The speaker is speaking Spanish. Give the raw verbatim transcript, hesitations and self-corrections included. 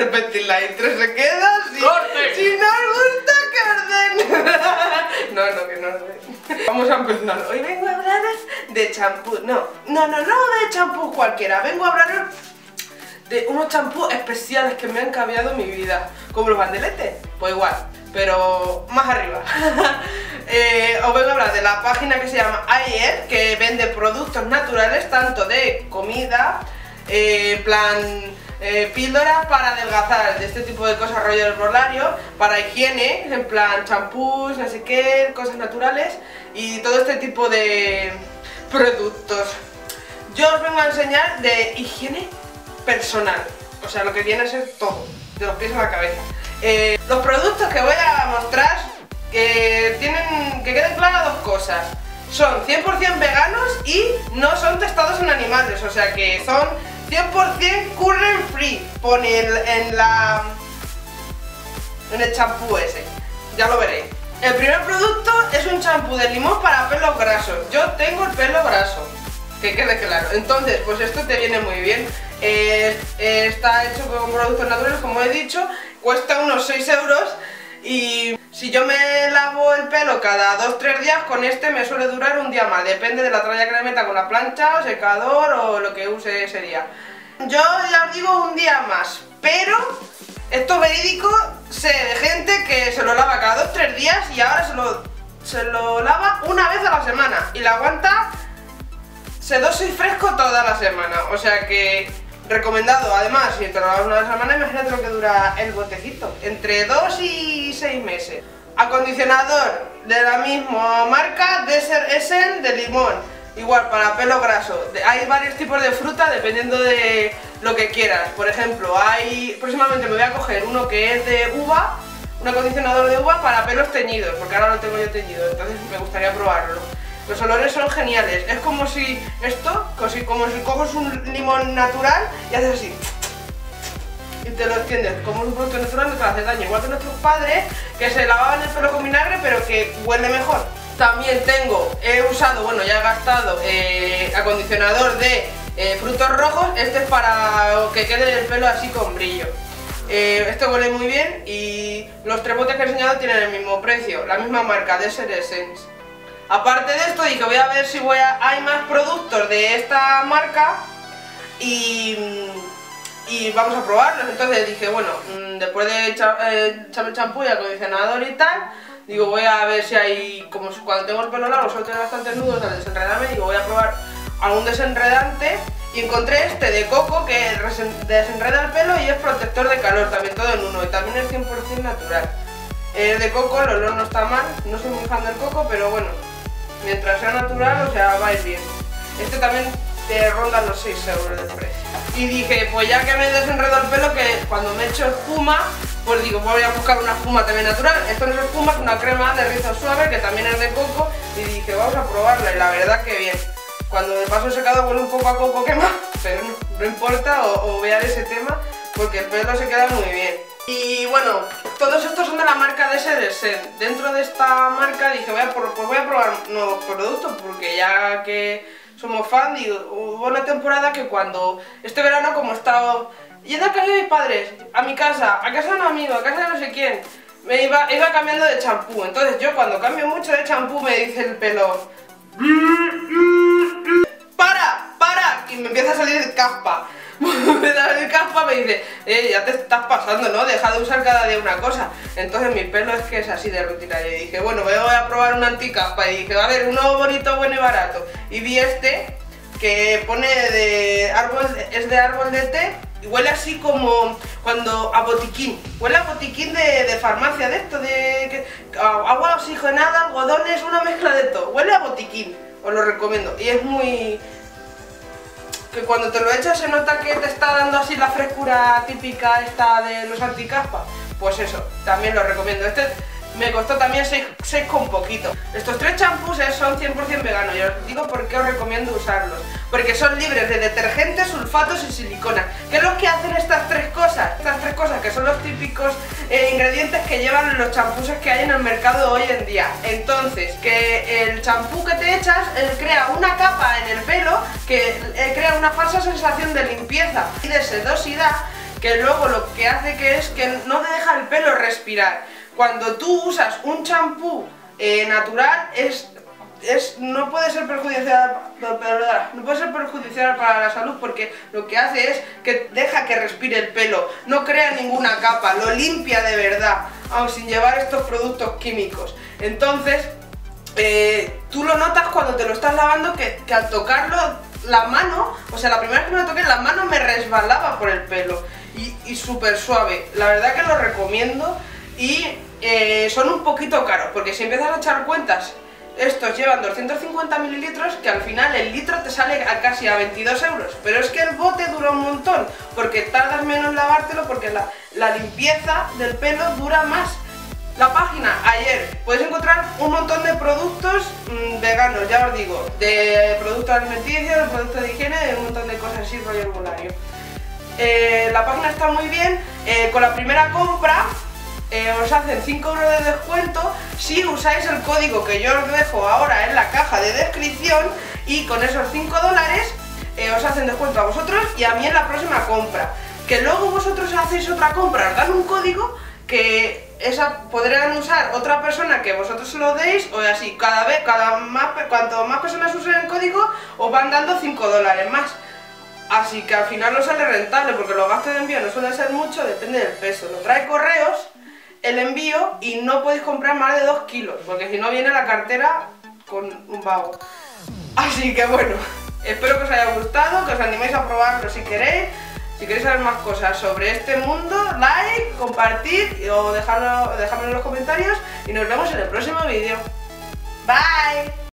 repetir la intro se queda sin, sin árbol de carden. No, no, que no lo ve. Vamos a empezar. Hoy vengo a hablaros de champú. No, no, no, no de champú cualquiera. Vengo a hablaros de unos champús especiales que me han cambiado mi vida. Como los bandeletes, pues igual, pero más arriba. eh, os vengo a hablar de la página que se llama iHerb, que vende productos naturales, tanto de comida, eh, plan eh, píldoras para adelgazar, de este tipo de cosas, rollo del herbolario, para higiene, en plan champús, no sé qué, cosas naturales y todo este tipo de productos. Yo os vengo a enseñar de higiene personal, o sea, lo que viene a ser todo, de los pies a la cabeza. Eh, los productos que voy a mostrar eh, tienen que queden claras dos cosas: son cien por cien veganos y no son testados en animales, o sea que son cien por cien current free. Pone el, en la en el champú ese, ya lo veréis. El primer producto es un champú de limón para pelos grasos. Yo tengo el pelo graso, que quede claro, entonces pues esto te viene muy bien. Eh, eh, está hecho con productos naturales, como he dicho, cuesta unos seis euros y si yo me lavo el pelo cada dos tres días, con este me suele durar un día más, depende de la tralla que le meta con la plancha o secador o lo que use ese día. Yo ya os digo un día más, pero esto es verídico, sé de gente que se lo lava cada dos tres días y ahora se lo, se lo lava una vez a la semana y la aguanta sedoso y fresco toda la semana, o sea que recomendado. Además, si te lo lavas una vez a la semana, imagínate lo que dura el botecito, entre dos y seis meses. Acondicionador de la misma marca, Desert Essence de limón, igual para pelo graso. Hay varios tipos de fruta dependiendo de lo que quieras. Por ejemplo, hay próximamente me voy a coger uno que es de uva, un acondicionador de uva para pelos teñidos, porque ahora lo tengo yo teñido, entonces me gustaría probarlo. Los olores son geniales, es como si esto, como si, como si coges un limón natural y haces así y te lo extiendes, como un producto natural no te hace daño, igual que nuestros padres que se lavaban el pelo con vinagre pero que huele mejor. También tengo, he usado, bueno ya he gastado eh, acondicionador de eh, frutos rojos, este es para que quede el pelo así con brillo. Eh, este huele muy bien y los tres botes que he enseñado tienen el mismo precio, la misma marca, Desert Essence. Aparte de esto, dije voy a ver si voy a, hay más productos de esta marca y, y vamos a probarlos. Entonces dije, bueno, después de echarme champú y acondicionador y tal, digo voy a ver si hay, como cuando tengo el pelo largo solo tengo bastantes nudos al desenredarme, digo voy a probar algún desenredante y encontré este de coco que desenreda el pelo y es protector de calor, también todo en uno y también es cien por cien natural. El de coco, el olor no está mal, no soy muy fan del coco, pero bueno, mientras sea natural, o sea, vais bien. Este también te ronda los seis euros de precio. Y dije, pues ya que me desenredo el pelo, que cuando me echo espuma, pues digo, voy a buscar una espuma también natural. Esto no es espuma, es una crema de rizo suave, que también es de coco. Y dije, vamos a probarla, y la verdad que bien. Cuando me paso secado huele un poco a coco quemado, pero no, no importa, o, o vean ese tema, porque el pelo se queda muy bien. Y bueno, todos estos son de la marca Desert Essence. Dentro de esta marca dije, voy a, pues voy a probar nuevos productos, porque ya que somos fan, digo, hubo una temporada que cuando este verano, como he estado yendo a casa de mis padres, a mi casa, a casa de un amigo, a casa de no sé quién, me iba, iba cambiando de champú. Entonces yo cuando cambio mucho de champú me dice el pelo, ¡para! ¡Para! Y me empieza a salir caspa. Me da el caspa, me dice, eh, ya te estás pasando, ¿no? Deja de usar cada día una cosa. Entonces mi pelo es que es así de rutina. Y dije, bueno, voy a probar un anticaspa. Y dije, a ver, uno bonito, bueno y barato. Y vi este, que pone de árbol, es de árbol de té. Y huele así como cuando a botiquín. Huele a botiquín de, de farmacia, de esto, de que, agua oxigenada, algodones, una mezcla de todo. Huele a botiquín, os lo recomiendo. Y es muy... que cuando te lo echas se nota que te está dando así la frescura típica esta de los anticaspas. Pues eso, también lo recomiendo. Este me costó también seis con poquito. Estos tres champús son cien por cien veganos. Yo os digo por qué os recomiendo usarlos. Porque son libres de detergentes, sulfatos y siliconas. ¿Qué es lo que hacen estas tres cosas? Estas tres cosas que son los típicos eh, ingredientes que llevan los champús que hay en el mercado hoy en día. Entonces, que el champú que te echas eh, crea una capa en el pelo que eh, crea una falsa sensación de limpieza y de sedosidad que luego lo que hace que es que no te deja el pelo respirar. Cuando tú usas un champú eh, natural, es, es, no puede ser perjudicial, no puede ser perjudicial para la salud, porque lo que hace es que deja que respire el pelo, no crea ninguna capa, lo limpia de verdad, aun sin llevar estos productos químicos. Entonces, eh, tú lo notas cuando te lo estás lavando, que, que al tocarlo la mano, o sea, la primera vez que me lo toqué, la mano me resbalaba por el pelo, y, y súper suave. La verdad que lo recomiendo. Y eh, son un poquito caros, porque si empiezas a echar cuentas, estos llevan doscientos cincuenta mililitros, que al final el litro te sale a casi a veintidós euros. Pero es que el bote dura un montón, porque tardas menos en lavártelo, porque la, la limpieza del pelo dura más. La página iHerb, puedes encontrar un montón de productos mmm, veganos, ya os digo, de productos alimenticios, de productos de higiene, de un montón de cosas así, rollo herbolario. Eh, la página está muy bien, eh, con la primera compra... Eh, os hacen cinco euros de descuento si usáis el código que yo os dejo ahora en la caja de descripción, y con esos cinco dólares eh, os hacen descuento a vosotros y a mí en la próxima compra. Que luego vosotros hacéis otra compra, os dan un código que esa podrán usar otra persona que vosotros se lo deis, o así, cada vez, cada más, cuanto más personas usen el código os van dando cinco dólares más. Así que al final no sale rentable, porque los gastos de envío no suelen ser mucho, depende del peso. Lo trae correos el envío y no podéis comprar más de dos kilos, porque si no viene la cartera con un vago. Así que bueno, espero que os haya gustado, que os animéis a probarlo si queréis. Si queréis saber más cosas sobre este mundo, like, compartir o dejadlo, dejadlo en los comentarios, y nos vemos en el próximo vídeo. Bye.